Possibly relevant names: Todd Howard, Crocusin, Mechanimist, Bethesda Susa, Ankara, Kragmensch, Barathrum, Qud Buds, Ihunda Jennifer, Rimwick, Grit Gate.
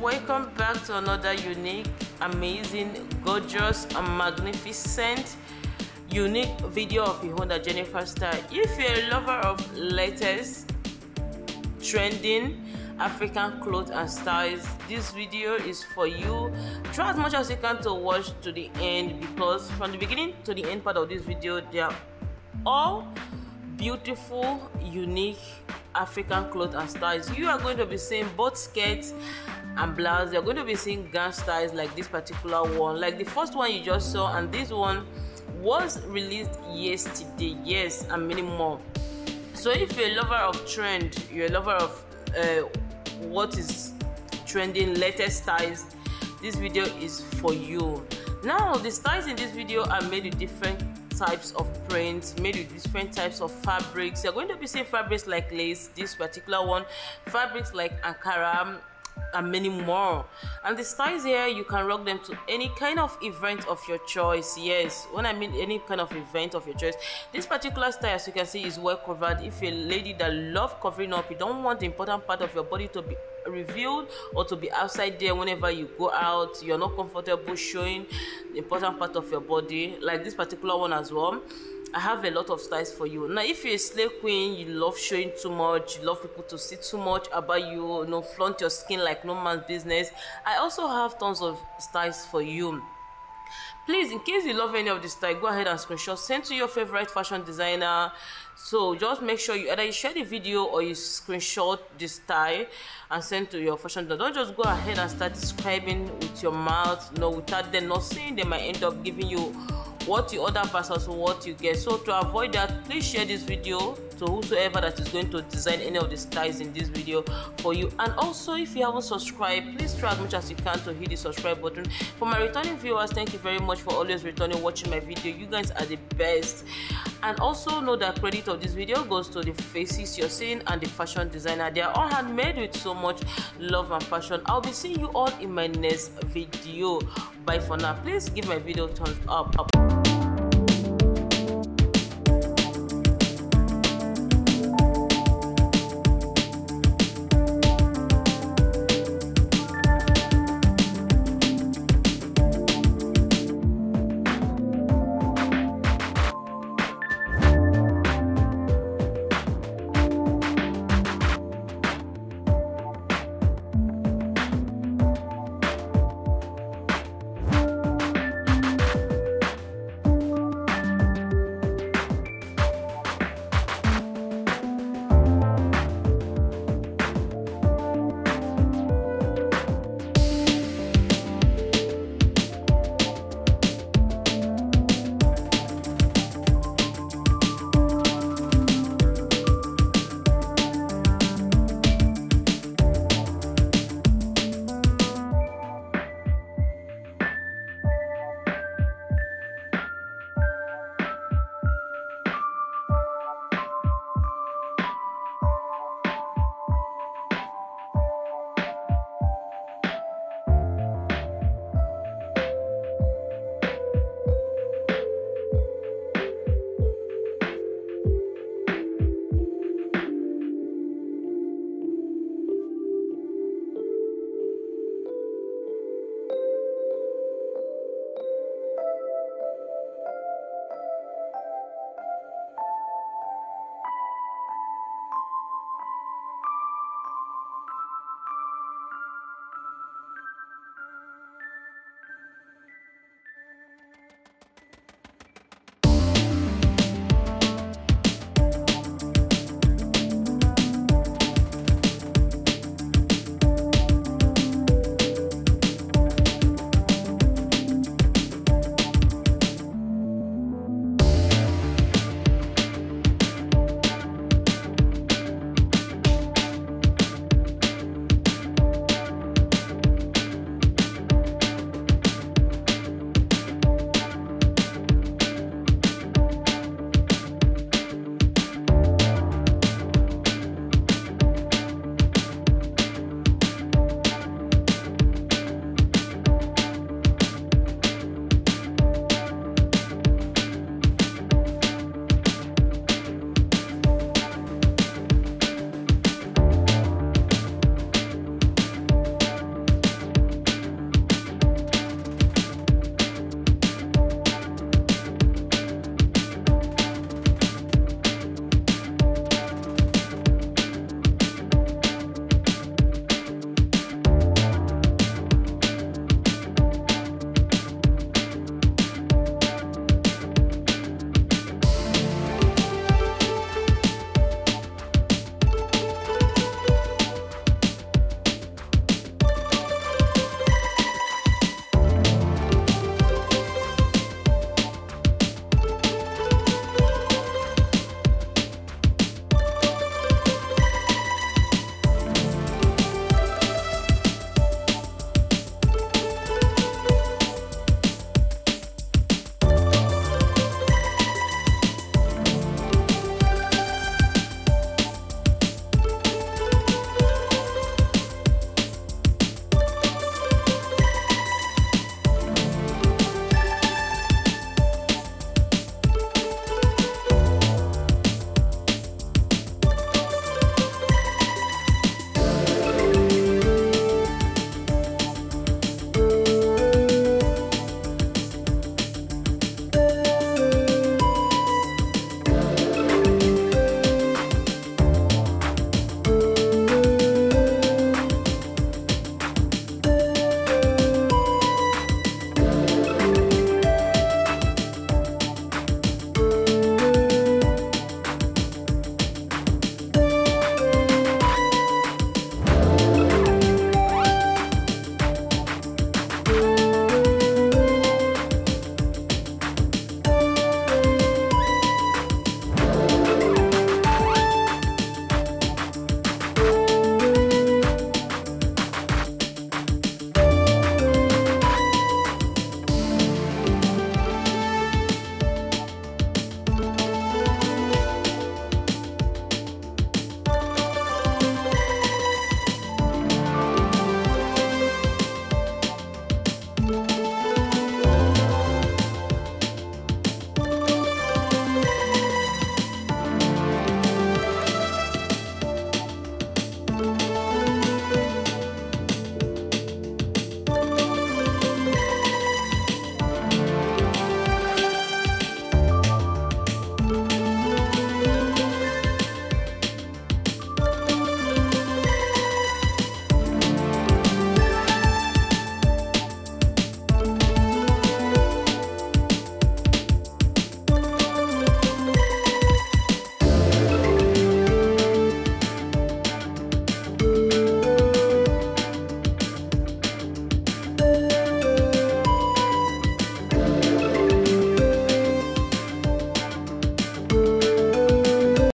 Welcome back to another unique, amazing, gorgeous, and magnificent, unique video of Ihunda Jennifer style. If you're a lover of latest, trending African clothes and styles, this video is for you. Try as much as you can to watch to the end, because from the beginning to the end part of this video, they are all beautiful, unique African clothes and styles. You are going to be seeing both skirts and blouse. You're going to be seeing gown styles like this particular one, like the first one you just saw, and this one was released yesterday. Yes, and many more. So if you're a lover of trend, you're a lover of what is trending, latest styles, this video is for you. Now, the styles in this video are made with different types of prints, made with different types of fabrics. You're going to be seeing fabrics like lace, this particular one, fabrics like Ankara, and many more. And the styles here, you can rock them to any kind of event of your choice. Yes, when I mean any kind of event of your choice, this particular style, as you can see, is well covered. If you're a lady that loves covering up, you don't want the important part of your body to be revealed or to be outside there whenever you go out, you're not comfortable showing the important part of your body, like this particular one as well. I have a lot of styles for you. Now, if you're a slave queen, you love showing too much, you love people to see too much about you, you know, flaunt your skin like no man's business, I also have tons of styles for you. Please, in case you love any of this style, go ahead and screenshot, send to your favorite fashion designer. So just make sure you either you share the video or you screenshot this style and send to your fashion designer. Don't just go ahead and start describing with your mouth, you know, without them not seeing. They might end up giving you what you order versus what you get. So to avoid that, please share this video to whosoever that is going to design any of the styles in this video for you. And also, if you haven't subscribed, please try as much as you can to hit the subscribe button. For my returning viewers, thank you very much for always returning, watching my video. You guys are the best. And also know that credit of this video goes to the faces you're seeing and the fashion designer. They are all handmade with so much love and passion. I'll be seeing you all in my next video. Bye for now. Please give my video a thumbs up.